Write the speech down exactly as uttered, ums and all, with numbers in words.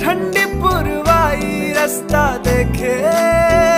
ठंडी पुरवाई रास्ता देखे।